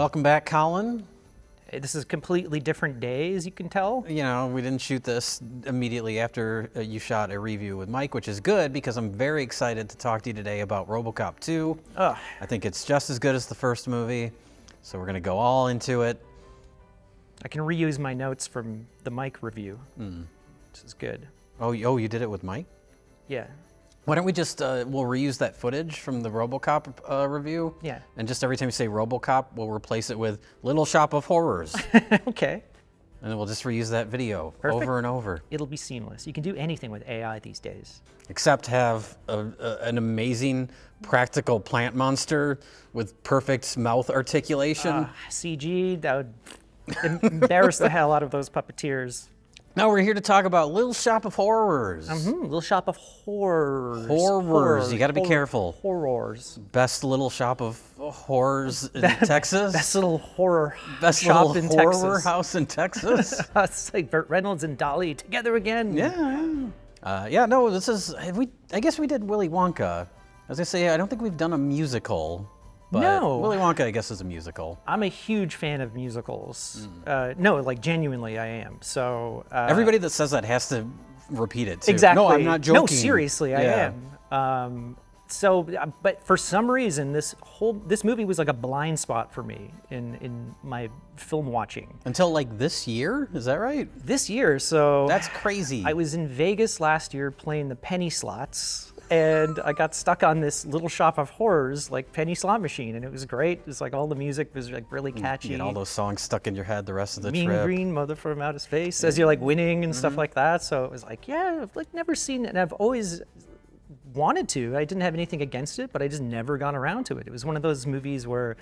Welcome back, Colin. This is a completely different day, as you can tell. You know, we didn't shoot this immediately after you shot a review with Mike, which is good because I'm very excited to talk to you today about RoboCop 2. Ugh. I think it's just as good as the first movie, so we're going to go all into it. I can reuse my notes from the Mike review, which is good. Oh, you did it with Mike? Yeah. Why don't we just, we'll reuse that footage from the RoboCop review. Yeah. And just every time you say RoboCop, we'll replace it with Little Shop of Horrors. Okay. And then we'll just reuse that video over and over. It'll be seamless. You can do anything with AI these days. Except have an amazing practical plant monster with perfect mouth articulation. CG, that would embarrass the hell out of those puppeteers. Now we're here to talk about Little Shop of Horrors. Little Shop of Horrors. Horrors. You got to be careful. Horrors. Best Little Shop of Horrors in Texas. Best little horror best shop little in horror Texas. Horror house in Texas. It's like Burt Reynolds and Dolly together again. Yeah. Yeah. No, this is. Have we? I guess we did Willy Wonka. As I say, I don't think we've done a musical. But no. Willy Wonka, I guess, is a musical. I'm a huge fan of musicals. No, like, genuinely, I am. So everybody that says that has to repeat it, too. Exactly. No, I'm not joking. No, seriously, yeah. I am. But for some reason, this movie was like a blind spot for me in my film watching. Until, like, this year? Is that right? This year, so... That's crazy. I was in Vegas last year playing the Penny Slots. And I got stuck on this Little Shop of Horrors, like, penny slot machine, and it was great. It was like all the music was like really catchy. And all those songs stuck in your head the rest of the trip. Mean Green Mother From Out of Space, as you're like winning and stuff like that. So it was like, yeah, I've like never seen it, and I've always wanted to. I didn't have anything against it, but I just never got around to it. It was one of those movies where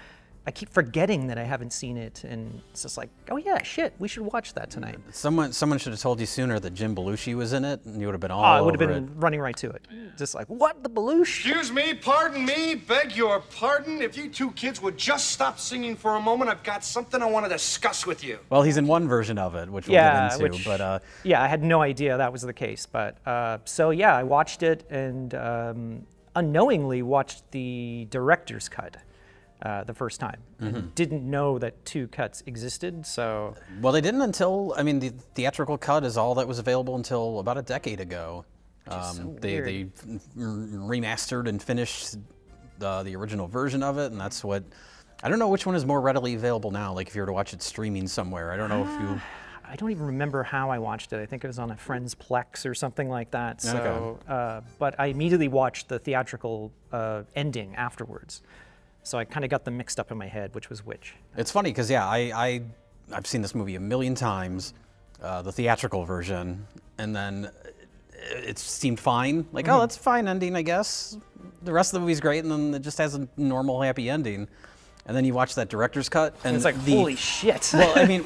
I keep forgetting that I haven't seen it, and it's just like, oh yeah, shit, we should watch that tonight. Someone should have told you sooner that Jim Belushi was in it, and you would have been all over it. I would have been running right to it. Just like, what, the Belushi? Excuse me, pardon me, beg your pardon. If you two kids would just stop singing for a moment, I've got something I want to discuss with you. Well, he's in one version of it, which we'll get into. Yeah, I had no idea that was the case, but so yeah, I watched it and unknowingly watched the director's cut. The first time. Didn't know that two cuts existed, so... Well, they didn't until, I mean, the theatrical cut is all that was available until about a decade ago. So they remastered and finished the original version of it, and that's what... I don't know which one is more readily available now, like if you were to watch it streaming somewhere. I don't know if you... I don't even remember how I watched it. I think it was on a friend's Plex or something like that, so... Okay. But I immediately watched the theatrical ending afterwards. So I kind of got them mixed up in my head, which was which. It's funny because yeah, I've seen this movie a million times, the theatrical version, and then it seemed fine. Like oh, that's a fine ending, I guess. The rest of the movie's great, and then it just has a normal happy ending. And then you watch that director's cut, and it's like holy shit.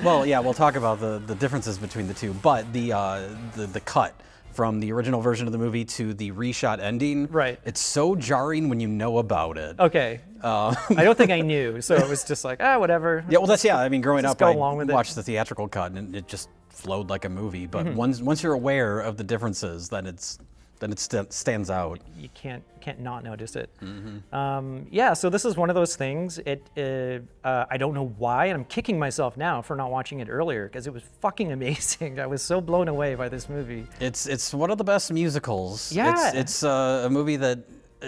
well, yeah, we'll talk about the differences between the two, but the cut. From the original version of the movie to the reshot ending. Right. It's so jarring when you know about it. Okay. I don't think I knew, so it was just like, ah, whatever. Yeah, well, that's, yeah, I mean, growing up, I watched the theatrical cut, and it just flowed like a movie. But once you're aware of the differences, then it stands out. You can't not notice it. Yeah, so this is one of those things. I don't know why, and I'm kicking myself now for not watching it earlier because it was fucking amazing. I was so blown away by this movie. It's one of the best musicals. Yeah. It's a movie that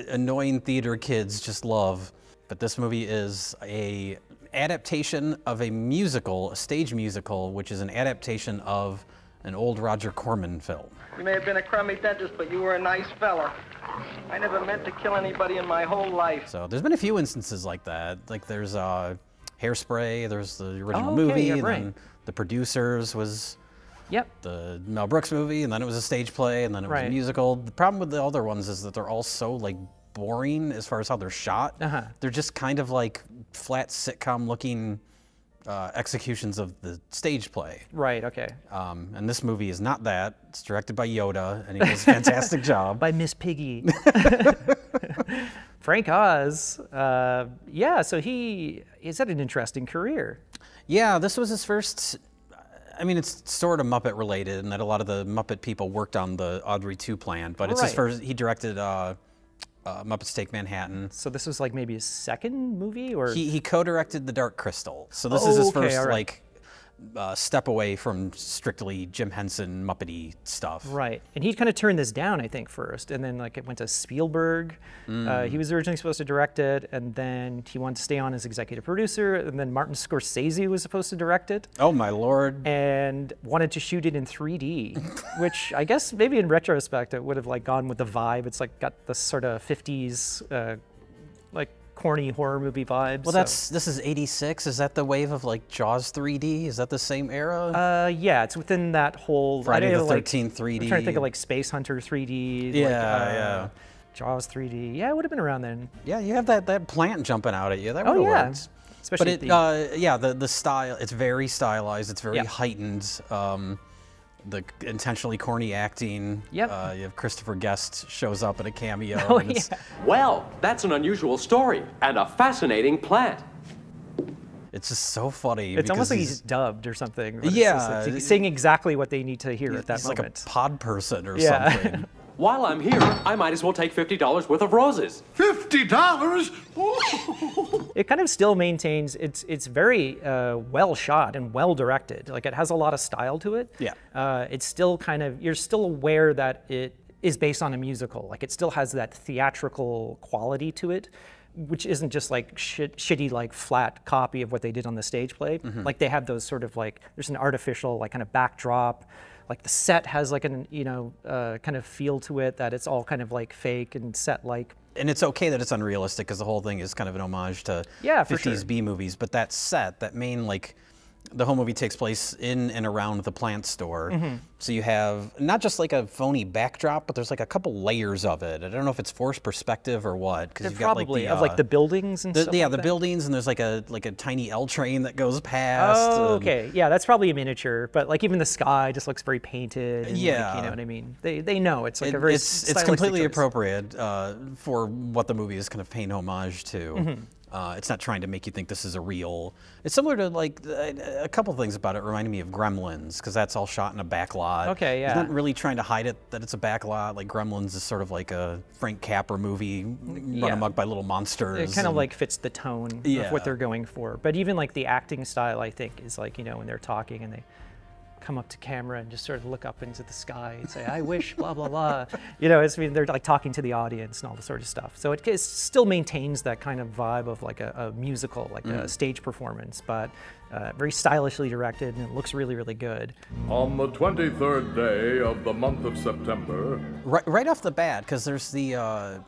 annoying theater kids just love. But this movie is a adaptation of a musical, a stage musical, which is an adaptation of an old Roger Corman film. You may have been a crummy dentist, but you were a nice fella. I never meant to kill anybody in my whole life. So there's been a few instances like that. Like there's Hairspray, there's the original movie, yeah, right. And then The Producers was the Mel Brooks movie, and then it was a stage play, and then it was a musical. The problem with the other ones is that they're all so like boring as far as how they're shot. They're just kind of like flat sitcom looking executions of the stage play. Right, okay. And this movie is not that. It's directed by Yoda, and he does a fantastic job. By Miss Piggy. Frank Oz. Yeah, so he's had an interesting career. Yeah, this was his first, I mean, it's sort of Muppet related, and that a lot of the Muppet people worked on the Audrey II plan, but it's his first, he directed Muppets Take Manhattan. So this was like maybe his second movie, or he co-directed The Dark Crystal. So this is his first like step away from strictly Jim Henson Muppety stuff. Right, and he kind of turned this down, I think, first, and then like it went to Spielberg. He was originally supposed to direct it, and then he wanted to stay on as executive producer, and then Martin Scorsese was supposed to direct it. Oh my lord! And wanted to shoot it in 3D, which I guess maybe in retrospect it would have like gone with the vibe. It's like got this sort of 50s, like, corny horror movie vibes. Well, this is 86. Is that the wave of like Jaws 3D? Is that the same era? Yeah, it's within that whole Friday the 13th 3D. I'm trying to think of like Space Hunter 3D. Yeah, like, yeah. Jaws 3D. Yeah, it would have been around then. Yeah, you have that plant jumping out at you. That would have worked. Especially but it, yeah, the style. It's very stylized. It's very heightened. The intentionally corny acting. Yep. You have Christopher Guest shows up in a cameo. Oh, and it's, well, that's an unusual story and a fascinating plant. It's just so funny. It's almost like he's dubbed or something. Yeah. Like he's saying exactly what they need to hear at that moment. He's like a pod person or something. While I'm here, I might as well take $50 worth of roses. $50? It kind of still maintains, it's very well shot and well directed. Like it has a lot of style to it. Yeah. It's still kind of, you're still aware that it is based on a musical. Like it still has that theatrical quality to it, which isn't just like shitty, like flat copy of what they did on the stage play. Mm-hmm. Like they have those sort of like, there's an artificial like kind of backdrop. Like the set has like an, you know, kind of feel to it that it's all kind of like fake and set-like. And it's okay that it's unrealistic because the whole thing is kind of an homage to 50s B movies. But that set, that main like, the whole movie takes place in and around the plant store. Mm-hmm. So you have not just like a phony backdrop, but there's like a couple layers of it. I don't know if it's forced perspective or what, because you've got like the of like the buildings and stuff. Yeah, like the buildings, and there's like a tiny L train that goes past. Oh, okay, yeah, that's probably a miniature, but like even the sky just looks very painted. And yeah, like, you know what I mean. They know it's like a very it's completely appropriate for what the movie is kind of paying homage to. Mm-hmm. It's not trying to make you think this is a real. It's similar to like a couple things about it reminded me of Gremlins, because that's all shot in a back lot. Okay, yeah. It's not really trying to hide it that it's a back lot. Like Gremlins is sort of like a Frank Capra movie run amok by little monsters. It kind of like fits the tone of what they're going for. But even like the acting style, I think, is like, you know, when they're talking and they come up to camera and just sort of look up into the sky and say, I wish, blah, blah, blah. You know, it's, I mean, they're like talking to the audience and all this sort of stuff. So it still maintains that kind of vibe of like a musical, like a stage performance, but very stylishly directed, and it looks really, really good. On the 23rd day of the month of September. Right off the bat, because there's the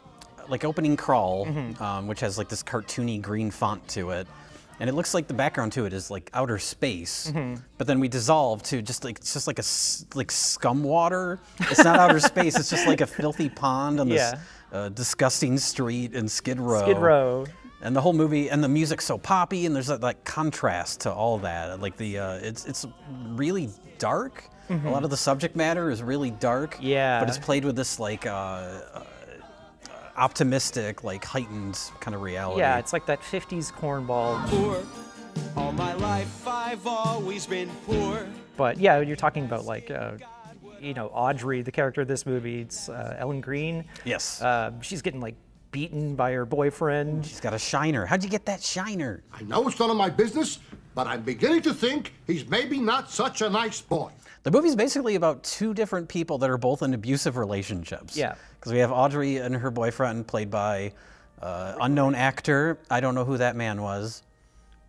like opening crawl, which has like this cartoony green font to it. And it looks like the background to it is like outer space, but then we dissolve to just like it's just like a scum water. It's not outer space. It's just like a filthy pond on this disgusting street in Skid Row. Skid Row. And the whole movie and the music's so poppy, and there's that like contrast to all that. Like the it's really dark. A lot of the subject matter is really dark. Yeah. But it's played with this like. Optimistic, like heightened kind of reality. Yeah, it's like that 50s cornball. Poor. All my life I've always been poor. But yeah, you're talking about like, you know, Audrey, the character of this movie, it's Ellen Green. Yes. She's getting like beaten by her boyfriend. She's got a shiner. How'd you get that shiner? I know it's none of my business, but I'm beginning to think he's maybe not such a nice boy. The movie's basically about two different people that are both in abusive relationships. Yeah. Because we have Audrey and her boyfriend played by unknown actor. I don't know who that man was.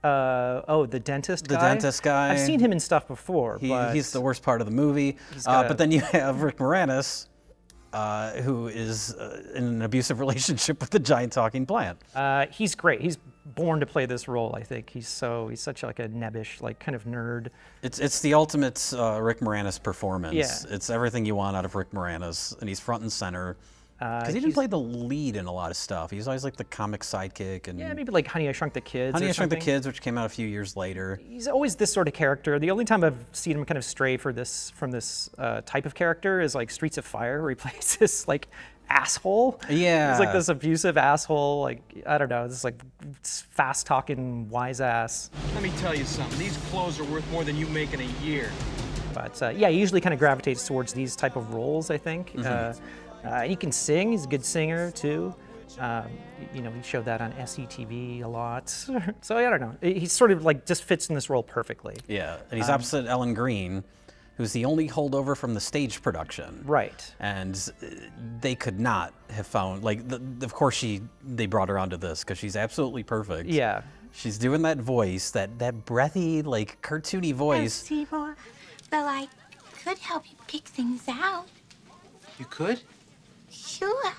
The dentist guy? The dentist guy. I've seen him in stuff before. He's the worst part of the movie. But then you have Rick Moranis, who is in an abusive relationship with the giant talking plant. He's great. He's born to play this role, I think. He's such like a nebbish, like kind of nerd. It's the ultimate Rick Moranis performance. Yeah. It's everything you want out of Rick Moranis, and he's front and center. Because he didn't play the lead in a lot of stuff. He's always like the comic sidekick, and yeah, maybe like Honey, I Shrunk the Kids. Honey, I Shrunk the Kids, which came out a few years later. He's always this sort of character. The only time I've seen him kind of stray from this type of character is like Streets of Fire, where he plays this like asshole. Yeah, he's like this abusive asshole. Like I don't know, this like fast talking wise ass. Let me tell you something. These clothes are worth more than you make in a year. But yeah, he usually kind of gravitates towards these type of roles, I think. Mm-hmm. And he can sing, he's a good singer too. You know, he showed that on SCTV a lot. So I don't know. He sort of like just fits in this role perfectly. Yeah, and he's opposite Ellen Green, who's the only holdover from the stage production. Right. And they could not have found, like, of course they brought her onto this because she's absolutely perfect. Yeah. She's doing that voice, that breathy, like, cartoony voice. Oh, Seymour, well, I could help you pick things out. You could? Sure.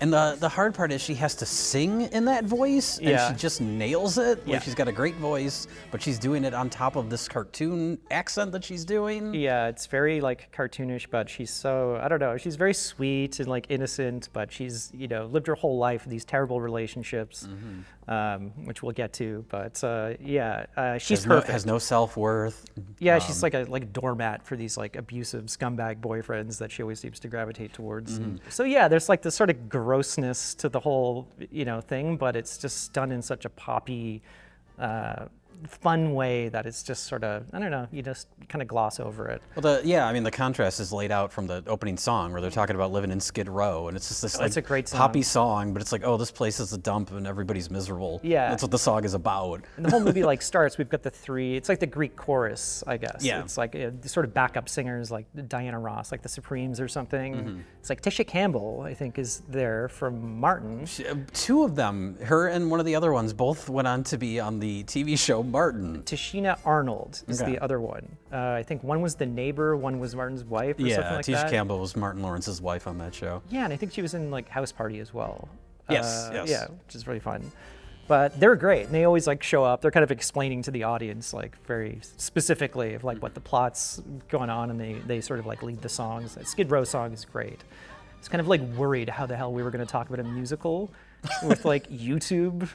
And the hard part is she has to sing in that voice, and yeah, she just nails it. Like, yeah, she's got a great voice, but she's doing it on top of this cartoon accent that she's doing. Yeah, it's very like cartoonish, but she's so, I don't know, she's very sweet and like innocent, but she's, you know, lived her whole life in these terrible relationships, which we'll get to. But yeah, she's perfect. Has no self-worth. Yeah, she's like a doormat for these like abusive scumbag boyfriends that she always seems to gravitate towards. So yeah, there's like this sort of grossness to the whole, you know, thing, but it's just done in such a poppy, fun way that it's just sort of, I don't know, you just kind of gloss over it. Well, yeah, I mean, the contrast is laid out from the opening song where they're talking about living in Skid Row, and it's just this like a great song. Poppy song, but it's like, oh, this place is a dump and everybody's miserable. Yeah. That's what the song is about. And the whole movie like starts, we've got the three, it's like the Greek chorus, I guess. Yeah. It's like sort of backup singers like Diana Ross, like the Supremes or something. It's like Tisha Campbell, I think, is there from Martin. She, two of them, her and one of the other ones, both went on to be on the TV show Martin. Tashina Arnold is the other one. I think one was the neighbor, one was Martin's wife or something like that. Tisha Campbell was Martin Lawrence's wife on that show. Yeah, and I think she was in like House Party as well. Yes, yes. Yeah, which is really fun. But they're great, and they always like show up. They're kind of explaining to the audience like very specifically of like what the plot's going on, and they sort of like lead the songs. That Skid Row song is great. I was kind of like worried how the hell we were going to talk about a musical with like YouTube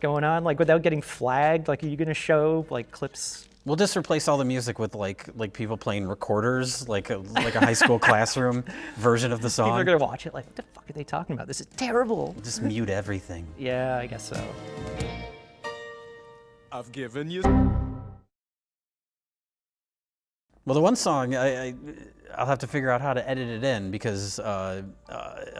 going on, like without getting flagged. Like, are you gonna show like clips? We'll just replace all the music with like people playing recorders, like a high school classroom version of the song. People are gonna watch it like, what the fuck are they talking about? This is terrible. We'll just mute everything. Yeah, I guess so. I've given you. Well, the one song I'll have to figure out how to edit it in, because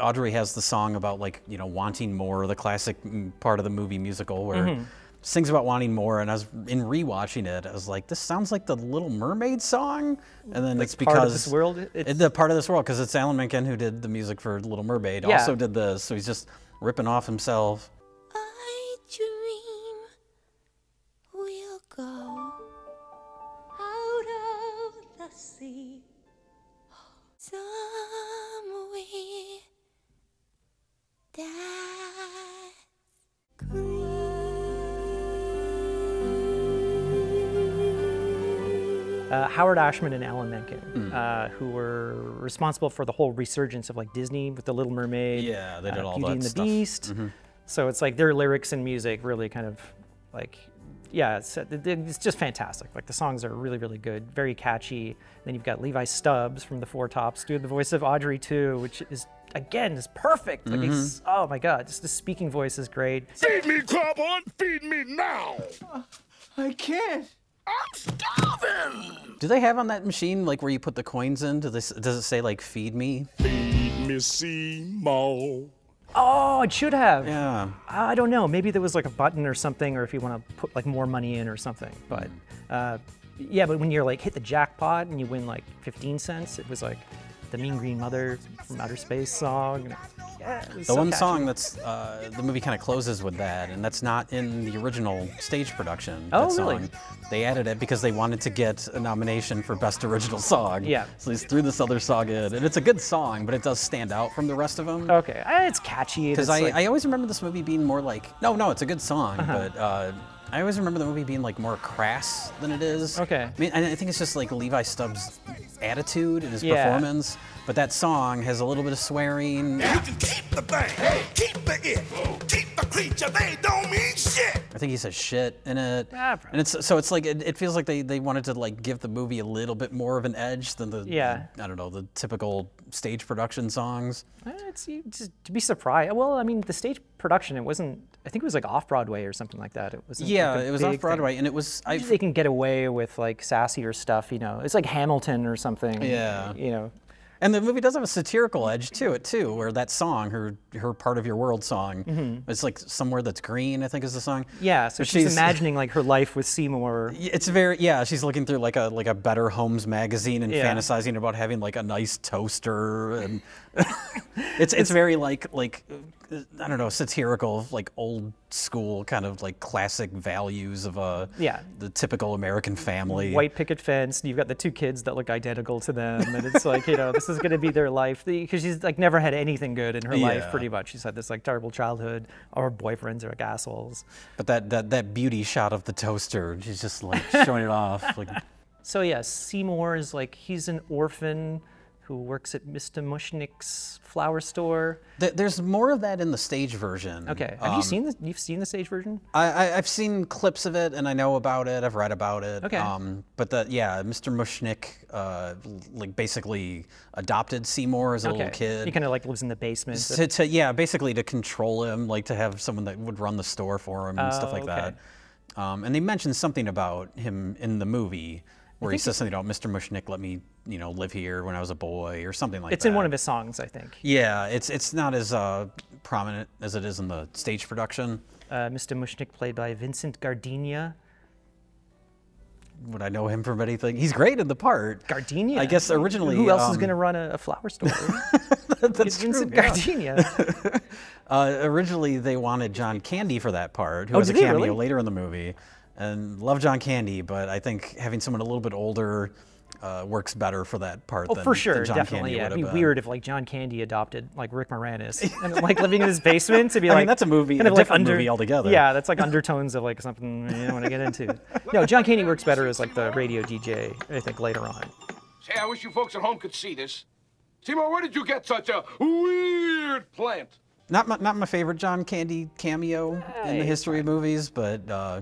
Audrey has the song about, like, you know, wanting more, the classic part of the movie musical where it sings about wanting more. And I was in rewatching it, I was like, this sounds like the Little Mermaid song. And then it's because part of this world, the part of this world, because it's Alan Menken, who did the music for Little Mermaid, also did this, so he's just ripping off himself. I dream we'll go out of the sea. Somewhere that Howard Ashman and Alan Menken, who were responsible for the whole resurgence of like Disney with The Little Mermaid, they did all Beauty and the Beast. So it's like their lyrics and music really kind of like, yeah, it's just fantastic. Like, the songs are really, really good, very catchy. Then you've got Levi Stubbs from the Four Tops doing the voice of Audrey II, which is, again, is perfect. Like, he's, oh my God, just the speaking voice is great. Feed me, come on, feed me now. I can't. I'm starving. Do they have on that machine, like, where you put the coins in? Does it say, like, feed me? Feed me, Seymour. Oh, it should have. Yeah. I don't know. Maybe there was like a button or something, or if you want to put like more money in or something. But yeah, but when you're like hit the jackpot and you win like 15 cents, it was like the Mean Green Mother From Outer Space song. Yeah, the so one catchy song that's, the movie kind of closes with that, and that's not in the original stage production. Oh, that really? Song. They added it because they wanted to get a nomination for Best Original Song. Yeah. So they threw this other song in, and it's a good song, but it does stand out from the rest of them. Okay, it's catchy. Because I always remember this movie being more like, no, it's a good song, but I always remember the movie being like more crass than it is. Okay. I mean, I think it's just like Levi Stubbs' attitude and his performance, but that song has a little bit of swearing. You can keep the thing, keep the it, keep the creature, they don't mean shit. I think he says shit in it. And it's, so it's like, it feels like they wanted to like give the movie a little bit more of an edge than the, I don't know, the typical stage production songs. It's to be surprised. Well, I mean, the stage production, it wasn't, I think it was like off-Broadway or something like that. It was like it was off-Broadway, and it was. They can get away with like sassier stuff, you know. It's like Hamilton or something. Yeah. You know. And the movie does have a satirical edge to it too, where that song, her "Part of Your World" song, it's like somewhere that's green, I think is the song. Yeah, so she's imagining like her life with Seymour. It's very she's looking through like a Better Homes magazine and fantasizing about having like a nice toaster, and it's very like I don't know, satirical, like old school kind of like classic values of a the typical American family. White picket fence, and you've got the two kids that look identical to them, and it's like, you know, this is going to be their life, because she's like never had anything good in her life, pretty much. She's had this like terrible childhood, or boyfriends are like assholes. But that beauty shot of the toaster, she's just like showing it off. Like. So yeah, Seymour is like, he's an orphan who works at Mr. Mushnick's flower store. There's more of that in the stage version. Okay, have you seen the stage version? I've seen clips of it, and I know about it. I've read about it. Okay, but Mr. Mushnick like basically adopted Seymour as a little kid. He kind of like lives in the basement. Basically to control him, like to have someone that would run the store for him and stuff like that. And they mentioned something about him in the movie, where he says something about Mr. Mushnick let me, you know, live here when I was a boy or something like that. It's in one of his songs, I think. Yeah, it's not as prominent as it is in the stage production. Mr. Mushnick played by Vincent Gardenia. Would I know him from anything? He's great in the part. Gardenia. I guess originally. Who else is going to run a flower store? That's true, Vincent Gardenia. Originally, they wanted John Candy for that part, who was a cameo later in the movie. And love John Candy, but I think having someone a little bit older works better for that part. Oh, for sure, definitely. Yeah, it'd be weird if like John Candy adopted like Rick Moranis and like living in his basement to be like. I mean, that's a movie, kind of a different movie altogether. Yeah, that's like undertones of like something you don't want to get into. No, John Candy works better as like the radio DJ, I think, later on. Say, I wish you folks at home could see this. Seymour, where did you get such a weird plant? Not my favorite John Candy cameo in the history of movies, but.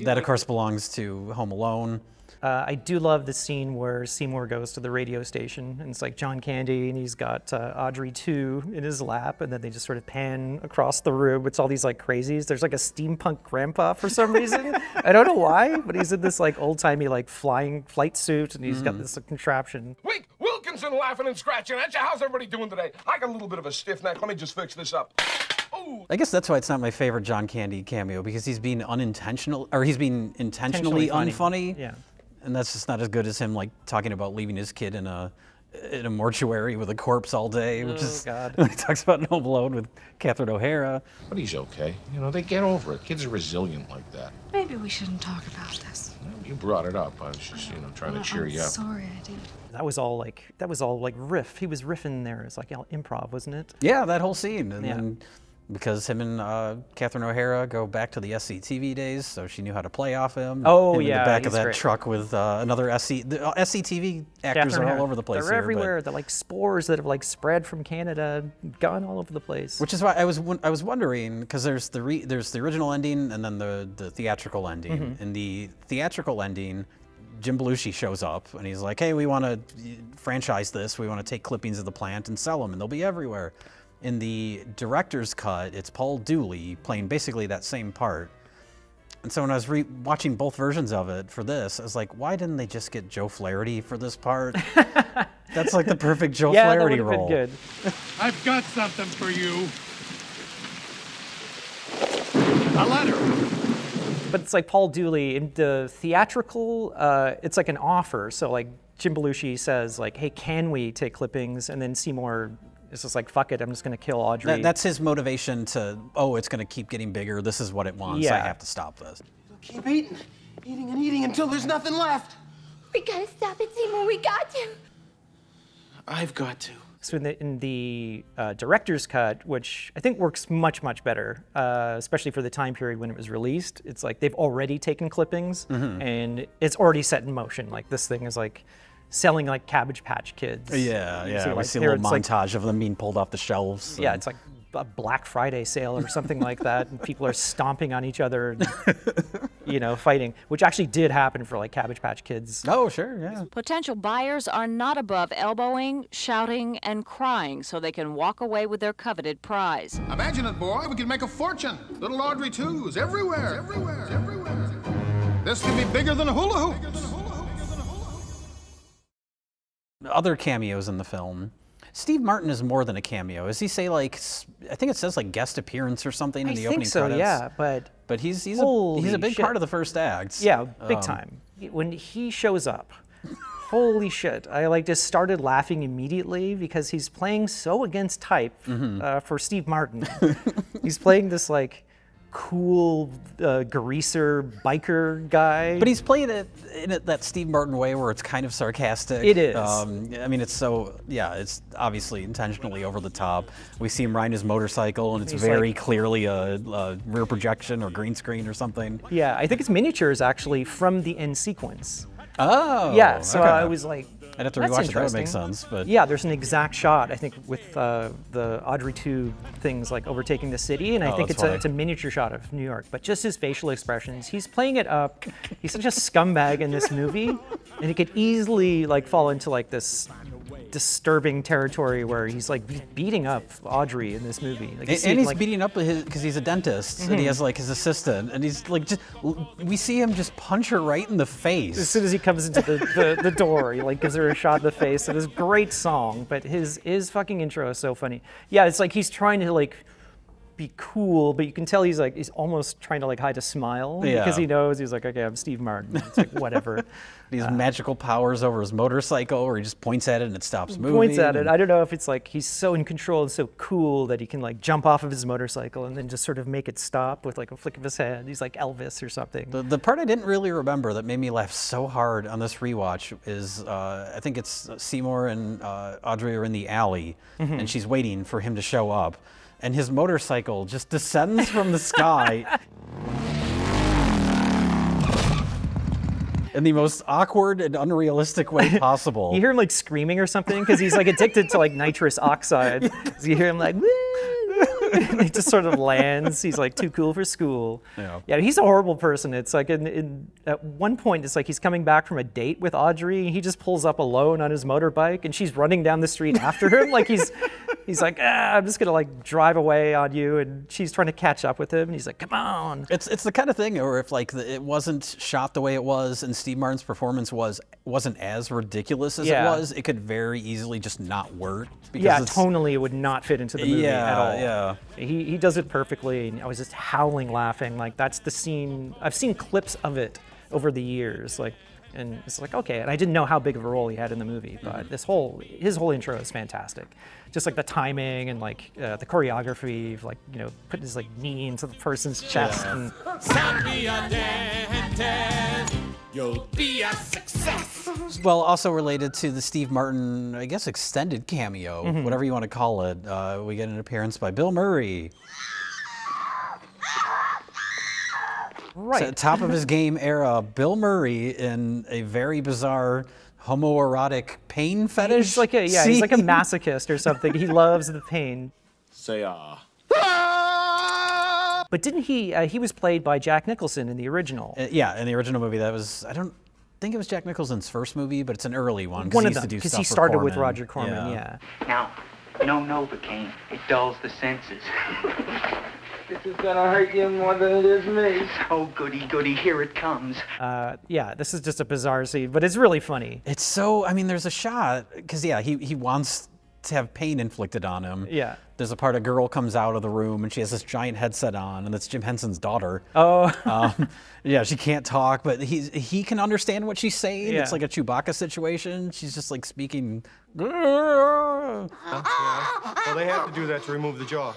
That, of course, belongs to Home Alone. I do love the scene where Seymour goes to the radio station, and it's like John Candy, and he's got Audrey II in his lap, and then they just sort of pan across the room. It's all these like crazies. There's like a steampunk grandpa for some reason. I don't know why, but he's in this like old-timey like flight suit, and he's got this contraption. Wink Wilkinson laughing and scratching at you. How's everybody doing today? I got a little bit of a stiff neck. Let me just fix this up. I guess that's why it's not my favorite John Candy cameo, because he's being unintentional, or he's being intentionally unfunny. Yeah, and that's just not as good as him like talking about leaving his kid in a mortuary with a corpse all day, which is God. He talks about in Home Alone with Catherine O'Hara. But he's okay. You know, they get over it. Kids are resilient like that. Maybe we shouldn't talk about this. Well, you brought it up. I was just, you know, trying to cheer you up. Sorry, I didn't. That was all like riff. He was riffing there. It's like improv, wasn't it? Yeah, that whole scene. And then, because him and Catherine O'Hara go back to the SCTV days, so she knew how to play off him. Oh, yeah. In the back of that truck with another SCTV actors are all over the place. They're everywhere. They're like spores that have like spread from Canada, gone all over the place. Which is why I was wondering, because there's the original ending and then the theatrical ending. In the theatrical ending, Jim Belushi shows up and he's like, "Hey, we want to franchise this. We want to take clippings of the plant and sell them, and they'll be everywhere." In the director's cut, it's Paul Dooley playing basically that same part. And so when I was re-watching both versions of it for this, I was like, why didn't they just get Joe Flaherty for this part? That's like the perfect Joe Flaherty role. Yeah, that would've been good. I've got something for you. A letter. But it's like Paul Dooley in the theatrical, it's like an offer. So like Jim Belushi says like, "Hey, can we take clippings?" And then Seymour, it's just like, fuck it, I'm just going to kill Audrey. That's his motivation to, oh, it's going to keep getting bigger. This is what it wants. I have to stop this. It'll keep eating, eating and eating until there's nothing left. We got to stop it, Seymour. We got to. I've got to. So in the director's cut, which I think works much, much better, especially for the time period when it was released, it's like they've already taken clippings and it's already set in motion. Like this thing is like selling like Cabbage Patch Kids. Yeah, yeah. We see a little montage of them being pulled off the shelves. So. Yeah, it's like a Black Friday sale or something like that. And people are stomping on each other, and, you know, fighting, which actually did happen for like Cabbage Patch Kids. Oh, sure, yeah. Potential buyers are not above elbowing, shouting, and crying so they can walk away with their coveted prize. Imagine it, boy. We could make a fortune. Little Audrey II is everywhere. Everywhere. Everywhere. This could be bigger than a hula hoop. other cameos in the film. Steve Martin is more than a cameo. Is he say like, I think it says like guest appearance or something in the opening credits? I think so, yeah, but he's a big part of the first act. Yeah, big time. When he shows up, holy shit! I like just started laughing immediately because he's playing so against type for Steve Martin. He's playing this like cool greaser biker guy, but he's playing it in that Steve Martin way where it's kind of sarcastic. It is. I mean, it's so it's obviously intentionally over the top. We see him riding his motorcycle, and it's very like, clearly a rear projection or green screen or something. Yeah, I think it's miniatures actually from the end sequence. Oh, yeah. So okay. I was like, I'd have to rewatch it. That would make sense, but yeah, there's an exact shot I think with the Audrey II things like overtaking the city, and I think it's a miniature shot of New York. But just his facial expressions, he's playing it up. He's such a scumbag in this movie, and he could easily like fall into like this disturbing territory where he's like beating up Audrey in this movie. Like, and he's like, beating up his, because he's a dentist and he has like his assistant, and he's like just, we see him just punch her right in the face. As soon as he comes into the door, he like gives her a shot in the face. So this great song, but his fucking intro is so funny. Yeah, it's like he's trying to like be cool, but you can tell he's like, he's almost trying to like hide a smile because he knows he's like, okay, I'm Steve Martin. It's like, whatever. These magical powers over his motorcycle where he just points at it and it stops moving. Points at it. I don't know if it's like, he's so in control and so cool that he can like jump off of his motorcycle and then just sort of make it stop with like a flick of his hand. He's like Elvis or something. The part I didn't really remember that made me laugh so hard on this rewatch is, I think it's Seymour and Audrey are in the alley and she's waiting for him to show up. And his motorcycle just descends from the sky in the most awkward and unrealistic way possible. You hear him like screaming or something because he's like addicted to like nitrous oxide. So you hear him like, woo! He just sort of lands. He's like too cool for school. Yeah, he's a horrible person. It's like at one point, it's like he's coming back from a date with Audrey. He just pulls up alone on his motorbike, and she's running down the street after him. Like he's like, ah, I'm just gonna like drive away on you, and she's trying to catch up with him, and he's like, come on. It's the kind of thing, or if like it wasn't shot the way it was, and Steve Martin's performance wasn't as ridiculous as it was, it could very easily just not work. Because tonally, it would not fit into the movie at all. Yeah. He does it perfectly, and I was just howling laughing. Like, that's the scene. I've seen clips of it over the years, like, and it's like, okay, and I didn't know how big of a role he had in the movie, but his whole intro is fantastic. Just like the timing and like the choreography of like, you know, putting his like knee into the person's chest. And you'll be a success. Well, also related to the Steve Martin, I guess, extended cameo, whatever you want to call it, we get an appearance by Bill Murray. Right. So, top of his game era, Bill Murray in a very bizarre homoerotic pain fetish. He's like a, he's like a masochist or something. He loves the pain. Say But didn't he was played by Jack Nicholson in the original. Yeah, in the original movie, that was, I don't think it was Jack Nicholson's first movie, but it's an early one. One of them, because he started with Roger Corman, yeah. Now, no Novocaine, it dulls the senses. This is gonna hurt you more than it is me. Oh, goody, goody, here it comes. Yeah, this is just a bizarre scene, but it's really funny. It's so, I mean, there's a shot, because yeah, he wants to have pain inflicted on him. Yeah. There's a part, a girl comes out of the room and she has this giant headset on, and that's Jim Henson's daughter. Oh. Yeah, she can't talk, but he can understand what she's saying. Yeah. It's like a Chewbacca situation. She's just like speaking. Oh, yeah. Well, they have to do that to remove the jaw.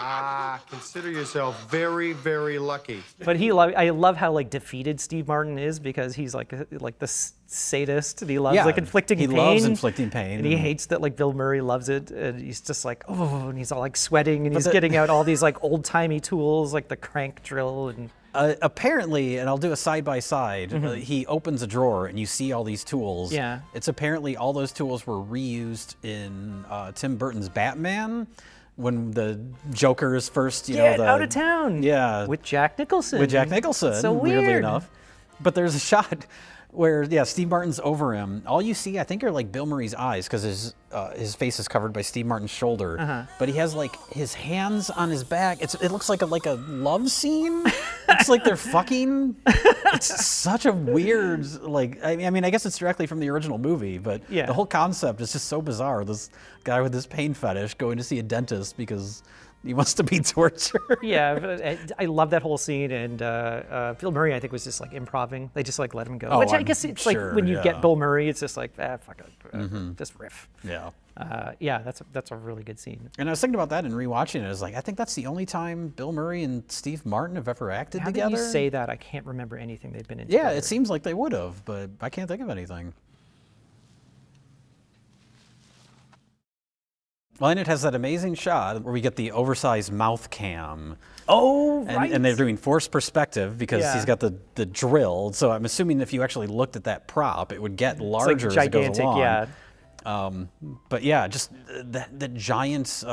Ah, consider yourself very, very lucky. But I love how like defeated Steve Martin is, because he's like the sadist, and he loves like inflicting pain. He loves inflicting pain, and he hates that like Bill Murray loves it, and he's just like, oh, and he's all like sweating, and he's getting out all these like old timey tools like the crank drill and. Apparently, and I'll do a side by side, he opens a drawer and you see all these tools. Yeah. It's apparently all those tools were reused in Tim Burton's Batman. When the Joker is first, you know, out of town. Yeah, with Jack Nicholson. With Jack Nicholson. It's so weird. Weirdly enough, but there's a shot where, yeah, Steve Martin's over him. All you see, I think, are like Bill Murray's eyes, because his face is covered by Steve Martin's shoulder. But he has like his hands on his back. It looks like a love scene. It's like they're fucking. It's such a weird, like, I mean, I guess it's directly from the original movie, but yeah, the whole concept is just so bizarre. This guy with this pain fetish going to see a dentist because he wants to be tortured. Yeah, I love that whole scene, and Bill Murray, I think, was just like improvising. They just like let him go, which I guess it's like when you get Bill Murray, it's just like, ah, fuck it, just riff. Yeah. Yeah, that's a really good scene. And I was thinking about that and rewatching it. I was like, I think that's the only time Bill Murray and Steve Martin have ever acted together. How did you say that? I can't remember anything they've been in together. Yeah, it seems like they would have, but I can't think of anything. Well, and it has that amazing shot where we get the oversized mouth cam. Oh, right. And they're doing forced perspective because he's got the drill. So I'm assuming if you actually looked at that prop, it would get larger, like gigantic, as it goes along. Yeah. But yeah, just the giant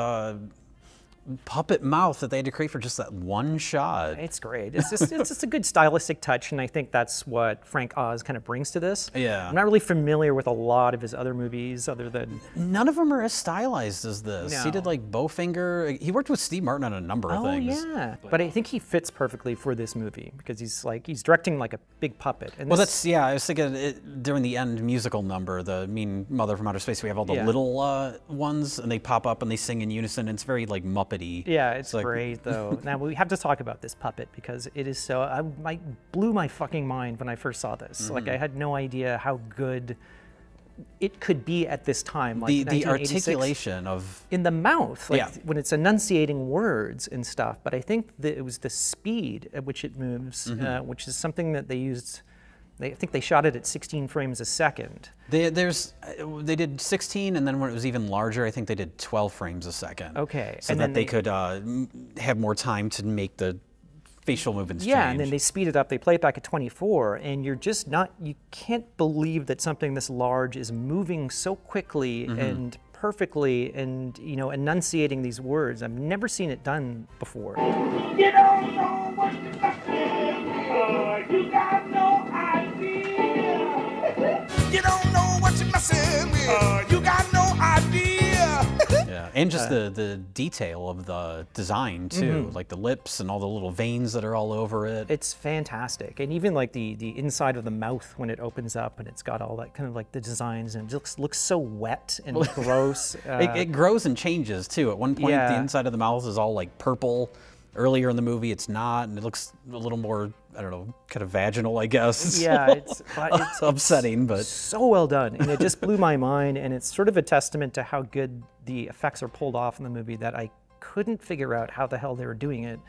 puppet mouth that they had to create for just that one shot. It's great. It's just it's just a good stylistic touch, and I think that's what Frank Oz kind of brings to this. Yeah. I'm not really familiar with a lot of his other movies other than... None of them are as stylized as this. No. He did like Bowfinger. He worked with Steve Martin on a number of things. Oh yeah. But I think he fits perfectly for this movie because he's directing like a big puppet. And well, that's, yeah, I was thinking during the end musical number, the Mean Mother From Outer Space, we have all the little ones, and they pop up and they sing in unison. It's very like Muppet. Yeah, it's like... great though. Now we have to talk about this puppet because it is so... I blew my fucking mind when I first saw this. Like I had no idea how good it could be at this time. Like the articulation of... in the mouth, like when it's enunciating words and stuff. But I think that it was the speed at which it moves, which is something that they used... I think they shot it at 16 frames a second. They did 16, and then when it was even larger, I think they did 12 frames a second. Okay. So and that they could have more time to make the facial movements change. Yeah, and then they speed it up. They play it back at 24, and you're just not... You can't believe that something this large is moving so quickly and perfectly and, you know, enunciating these words. I've never seen it done before. You don't know what the fuck is. You got no idea. You don't know what you're messing with. You got no idea. Yeah, and just the detail of the design too, like the lips and all the little veins that are all over it. It's fantastic, and even like the inside of the mouth when it opens up, and it's got all that kind of like the designs, and it looks so wet and gross. It grows and changes too. At one point, the inside of the mouth is all like purple. Earlier in the movie, it's not, and it looks a little more, I don't know, kind of vaginal, I guess. Yeah, it's upsetting, but... so well done, and it just blew my mind, and it's sort of a testament to how good the effects are pulled off in the movie that I couldn't figure out how the hell they were doing it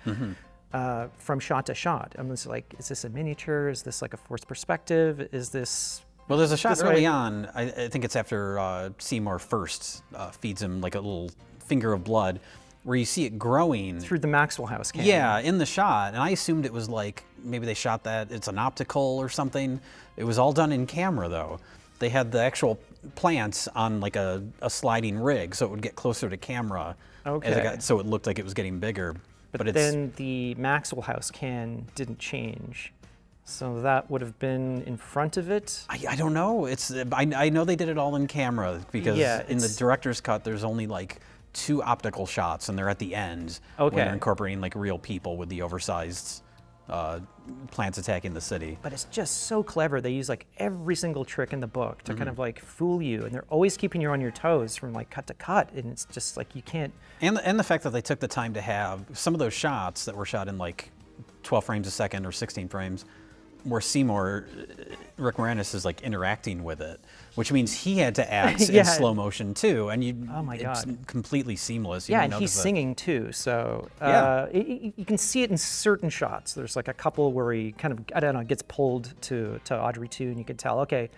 from shot to shot. I'm just like, is this a miniature? Is this like a forced perspective? Is this... Well, there's a shot early on, I think it's after Seymour first feeds him like a little finger of blood, where you see it growing. Through the Maxwell House camera. Yeah, in the shot. And I assumed it was like, maybe they shot that, it's an optical or something. It was all done in camera though. They had the actual plants on like a sliding rig, so it would get closer to camera. Okay. As it got, so it looked like it was getting bigger. But then the Maxwell House can didn't change. So that would have been in front of it? I don't know. I know they did it all in camera because in the director's cut, there's only like 2 optical shots, and they're at the end when they're incorporating like real people with the oversized plants attacking the city. But it's just so clever. They use like every single trick in the book to kind of like fool you, and they're always keeping you on your toes from like cut to cut, and it's just like you can't... And the fact that they took the time to have some of those shots that were shot in like 12 frames a second or 16 frames, where Seymour, Rick Moranis, is like interacting with it, which means he had to act in slow motion too, and it's completely seamless. You and he's singing too, so you can see it in certain shots. There's like a couple where he kind of, I don't know, gets pulled to Audrey II, and you can tell, okay,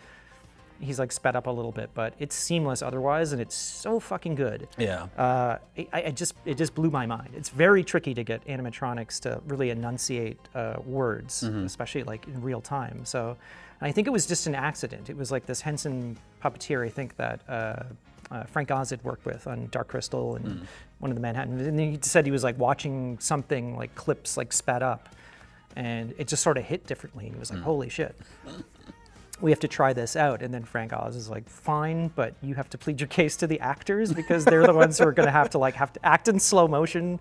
he's like sped up a little bit, but it's seamless otherwise, and it's so fucking good. Yeah. It just blew my mind. It's very tricky to get animatronics to really enunciate words, especially like in real time. So, and I think it was just an accident. It was like this Henson puppeteer, I think, that Frank Oz had worked with on Dark Crystal and one of the Manhattan. And he said he was like watching something like clips like sped up, and it just sort of hit differently. And he was like, holy shit. we have to try this out. And then Frank Oz is like, fine, but you have to plead your case to the actors because they're the ones who are going to have to act in slow motion.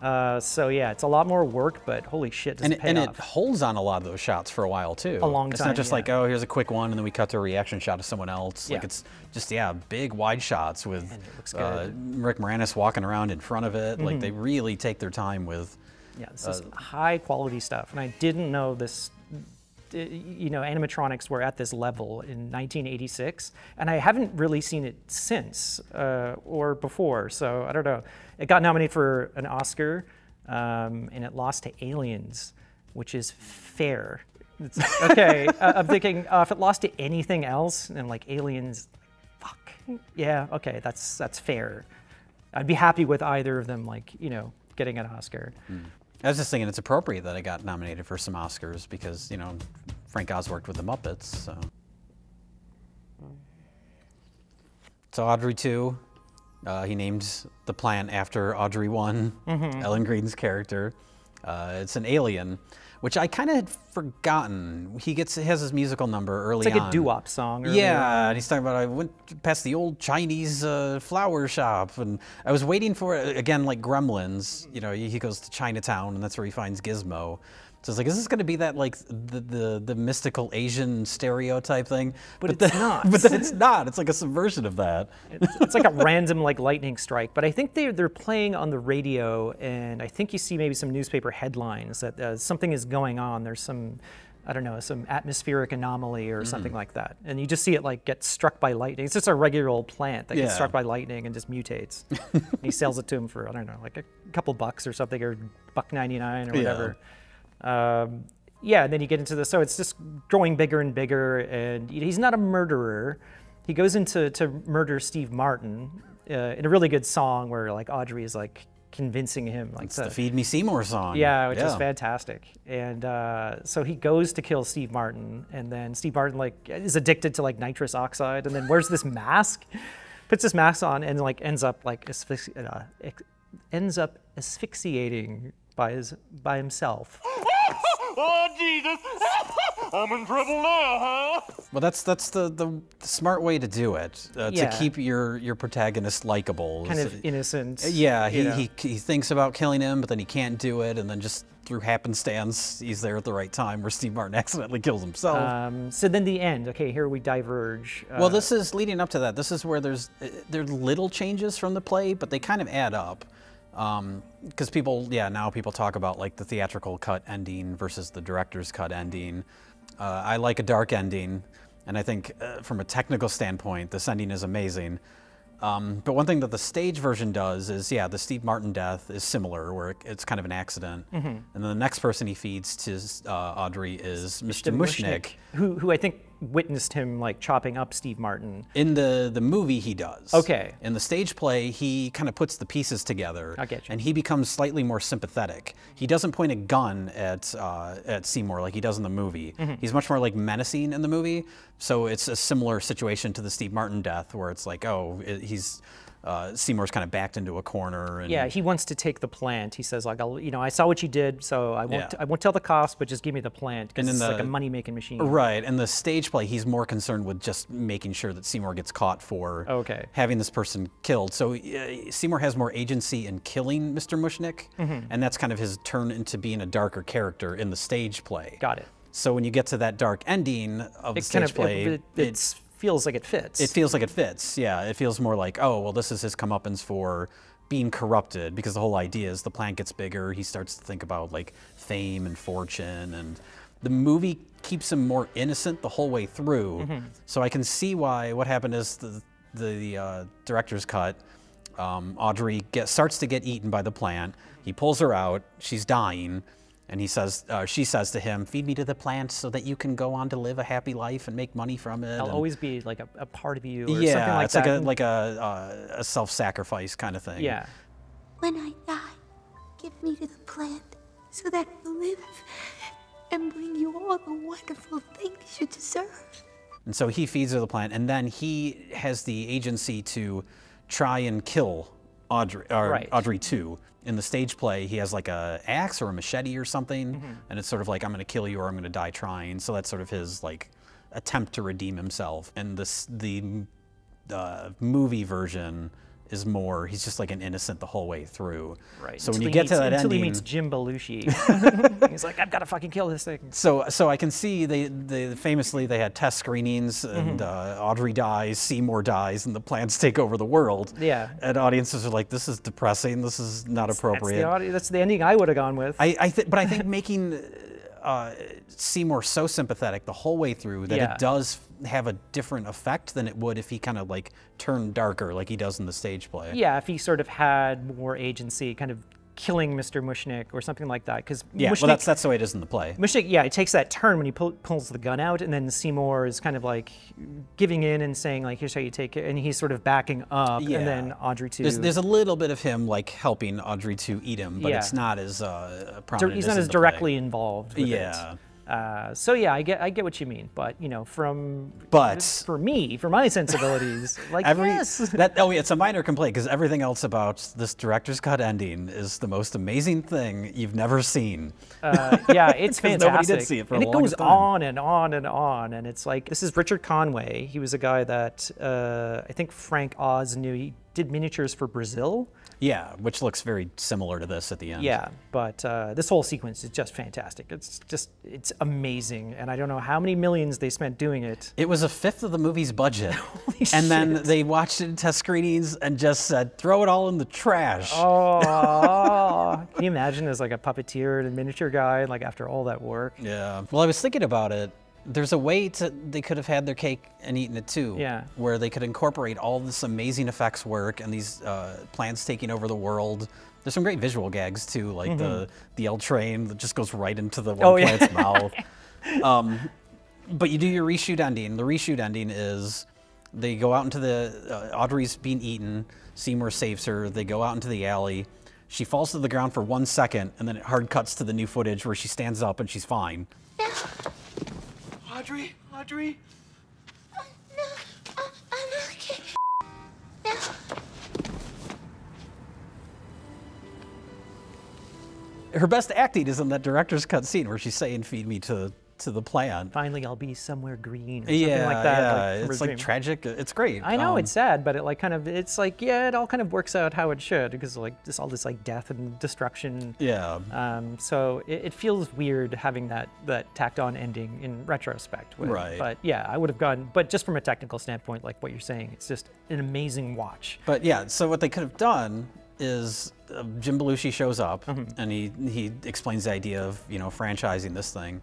So yeah, it's a lot more work, but holy shit, does it pay off. And it holds on a lot of those shots for a while too. A long time. It's not just like, oh, here's a quick one, and then we cut to a reaction shot of someone else. Yeah. Like it's just, yeah, big wide shots with Rick Moranis walking around in front of it. Mm-hmm. Like they really take their time with. Yeah, this is high quality stuff, and I didn't know this. You know, animatronics were at this level in 1986, and I haven't really seen it since or before, so I don't know. It got nominated for an Oscar, and it lost to Aliens, which is fair. It's, okay, I'm thinking, if it lost to anything else, and I'm like, Aliens, fuck. Yeah, okay, that's fair. I'd be happy with either of them, like, you know, getting an Oscar. Mm. I was just thinking it's appropriate that I got nominated for some Oscars because, you know, Frank Oz worked with the Muppets, so. So Audrey II, he named the plant after Audrey I, mm-hmm. Ellen Green's character. It's an alien, which I kind of had forgotten. He has his musical number early on. It's like a doo-wop song. Yeah, and he's talking about, I went past the old Chinese flower shop, and I was waiting for it, again, like Gremlins. You know, he goes to Chinatown, and that's where he finds Gizmo. So it's like, is this going to be that, like, the mystical Asian stereotype thing? But it's not. But it's not. It's like a subversion of that. It's like a random, like, lightning strike. But I think they're playing on the radio, and I think you see maybe some newspaper headlines that something is going on. There's some, I don't know, some atmospheric anomaly or something like that. And you just see it, like, get struck by lightning. It's just a regular old plant that gets struck by lightning and just mutates. And he sells it to him for, I don't know, like a couple bucks or something, or $1.99 or whatever. Yeah. Yeah, and then you get into this, so it's just growing bigger and bigger, and he's not a murderer. He goes to murder Steve Martin in a really good song where, like, Audrey is, like, convincing him. Like, it's the Feed Me Seymour song. Yeah, which is fantastic. And so he goes to kill Steve Martin, and then Steve Martin, like, is addicted to, like, nitrous oxide, and then wears this mask, puts this mask on, and, like, ends up asphyxiating by himself. Oh, Jesus, I'm in trouble now, huh? Well, that's the smart way to do it, to keep your protagonist likable. Kind of innocent. Yeah, he thinks about killing him, but then he can't do it, and then just through happenstance, he's there at the right time where Steve Martin accidentally kills himself. So then the end, okay, here we diverge. Well, this is, leading up to that, this is where there's little changes from the play, but they kind of add up. Because now people talk about, like, the theatrical cut ending versus the director's cut ending. I like a dark ending, and I think from a technical standpoint, this ending is amazing. But one thing that the stage version does is, yeah, the Steve Martin death is similar, where it's kind of an accident. Mm-hmm. And then the next person he feeds to Audrey is Mr. Mushnick. Who I think witnessed him, like, chopping up Steve Martin. In the movie, he does. Okay. In the stage play, he kind of puts the pieces together. I get you. And he becomes slightly more sympathetic. He doesn't point a gun at Seymour like he does in the movie. Mm-hmm. He's much more, like, menacing in the movie. So it's a similar situation to the Steve Martin death, where it's like, oh, Seymour's kind of backed into a corner. And yeah, he wants to take the plant. He says, like, you know, I saw what you did, so I won't tell the cops, but just give me the plant, because it's like a money-making machine. Right, and the stage play, he's more concerned with just making sure that Seymour gets caught for having this person killed. So Seymour has more agency in killing Mr. Mushnick, and that's kind of his turn into being a darker character in the stage play. Got it. So when you get to that dark ending of the stage play, it's feels like it fits. It feels like it fits, yeah. It feels more like, oh, well, this is his comeuppance for being corrupted, because the whole idea is the plant gets bigger, he starts to think about, like, fame and fortune, and the movie keeps him more innocent the whole way through. Mm-hmm. So I can see why what happened is the director's cut, Audrey starts to get eaten by the plant, he pulls her out, she's dying, and he says, she says to him, "Feed me to the plant so that you can go on to live a happy life and make money from it. I'll always be like a part of you," or something like that. Yeah, it's like a self-sacrifice kind of thing. Yeah. "When I die, give me to the plant so that I will live and bring you all the wonderful things you deserve." And so he feeds her the plant, and then he has the agency to try and kill Audrey, or Audrey II. In the stage play, he has like an axe or a machete or something, and it's sort of like, I'm going to kill you or I'm going to die trying. So that's sort of his, like, attempt to redeem himself. And this, the movie version is more, he's just like an innocent the whole way through. Right. So until when you get to that ending, he meets Jim Belushi. He's like, I've got to fucking kill this thing. So I can see they famously they had test screenings and Audrey dies, Seymour dies, and the plants take over the world. Yeah. And audiences are like, this is depressing. This is not appropriate. That's the ending I would have gone with. But I think making Seymour so sympathetic the whole way through that it does have a different effect than it would if he kind of like turned darker like he does in the stage play. Yeah, if he sort of had more agency, kind of killing Mr. Mushnick or something like that. Because Mushnick, well, that's the way it is in the play. Mushnick, yeah, it takes that turn when he pulls the gun out, and then Seymour is kind of like giving in and saying like, here's how you take it, and he's sort of backing up, and then Audrey II. There's a little bit of him like helping Audrey II eat him, but it's not as prominent. He's not as directly involved with it. So yeah, I get what you mean, but you know, for me, for my sensibilities, like it's a minor complaint because everything else about this director's cut ending is the most amazing thing you've never seen. Yeah, it's fantastic. Nobody did see it for a long time. And it goes on and on and on, and it's like, this is Richard Conway. He was a guy that I think Frank Oz knew. He did miniatures for Brazil. Yeah, which looks very similar to this at the end. Yeah, but this whole sequence is just fantastic. It's just, it's amazing, and I don't know how many millions they spent doing it. It was a fifth of the movie's budget. Holy shit. And then they watched it in test screenings and just said, throw it all in the trash. Oh, can you imagine as like a puppeteer and a miniature guy, like after all that work? Yeah, well, I was thinking about it. There's a way they could have had their cake and eaten it too, where they could incorporate all this amazing effects work and these plants taking over the world. There's some great visual gags too, like the L train that just goes right into the one plant's mouth. But you do your reshoot ending. The reshoot ending is they go out into the, Audrey's being eaten, Seymour saves her, they go out into the alley. She falls to the ground for 1 second and then it hard cuts to the new footage where she stands up and she's fine. Audrey, Audrey. Oh, no, I'm okay. No. Her best acting is in that director's cut scene where she's saying, "Feed me to the plant. Finally, I'll be somewhere green." Or something like that. Yeah, like, it's like tragic. It's great. I know it's sad, but it like kind of, it's like it all kind of works out how it should because like this all this like death and destruction. Yeah. So it feels weird having that tacked on ending in retrospect. Right. But yeah, I would have gone. But just from a technical standpoint, like what you're saying, it's just an amazing watch. But yeah, so what they could have done is Jim Belushi shows up and he explains the idea of franchising this thing.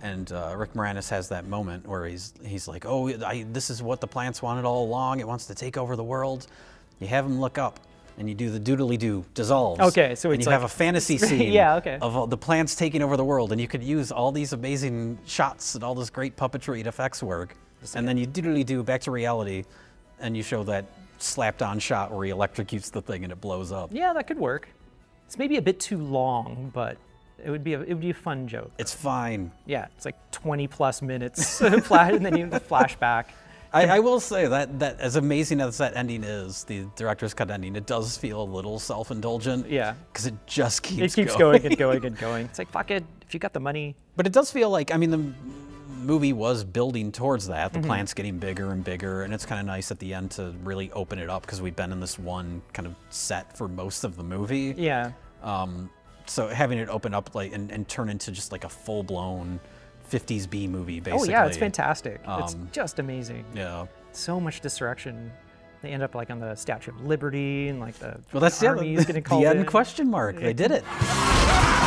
And Rick Moranis has that moment where he's like, oh, this is what the plants wanted all along. It wants to take over the world. You have him look up, and you do the doodly-doo, dissolves. Okay, so it's and you like, have a fantasy scene of all the plants taking over the world, and you could use all these amazing shots and all this great puppetry and effects work, and then you doodly-doo back to reality, and you show that slapped-on shot where he electrocutes the thing and it blows up. Yeah, that could work. It's maybe a bit too long, but... It would be a fun joke. It's fine. Yeah, it's like 20+ minutes, and then you have the flashback. I will say that as amazing as that ending is, the director's cut ending, it does feel a little self-indulgent. Yeah. Because it just keeps going and going and going. It's like, fuck it, if you got the money. But it does feel like, I mean, the movie was building towards that. The plant's getting bigger and bigger, and it's kind of nice at the end to really open it up because we've been in this one kind of set for most of the movie. Yeah. So having it open up like and turn into just like a full-blown 50s B movie, basically. Oh yeah, it's fantastic. It's just amazing. Yeah. So much destruction. They end up like on the Statue of Liberty and like the army is getting called in. The end question mark. They did it.